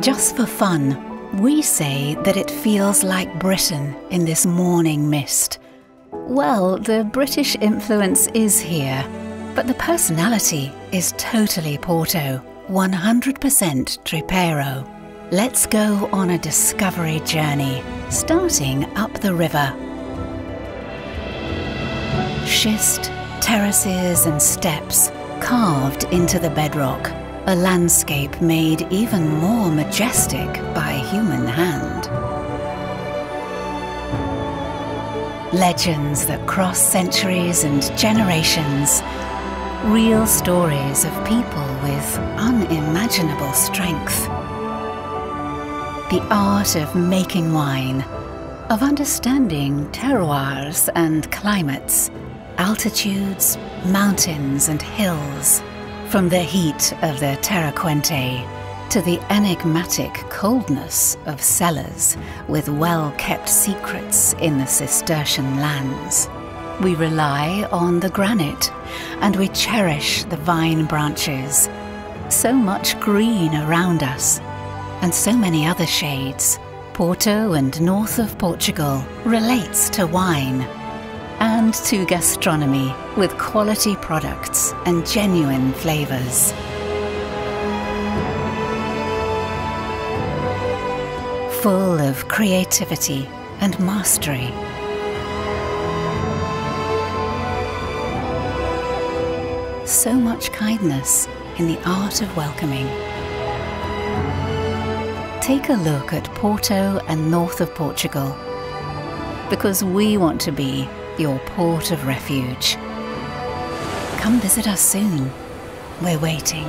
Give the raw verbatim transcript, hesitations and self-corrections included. Just for fun, we say that it feels like Britain in this morning mist. Well, the British influence is here, but the personality is totally Porto, one hundred percent Tripero. Let's go on a discovery journey, starting up the river. Schist, terraces and steps carved into the bedrock, a landscape made even more majestic by human hand. Legends that cross centuries and generations, real stories of people with unimaginable strength. The art of making wine, of understanding terroirs and climates, altitudes, mountains and hills. From the heat of the Terra Quente to the enigmatic coldness of cellars with well-kept secrets in the Cistercian lands. We rely on the granite and we cherish the vine branches. So much green around us and so many other shades. Porto and north of Portugal relates to wine and to gastronomy with quality products and genuine flavors. Full of creativity and mastery. So much kindness in the art of welcoming. Take a look at Porto and north of Portugal, because we want to be your port of refuge. Come visit us soon. We're waiting.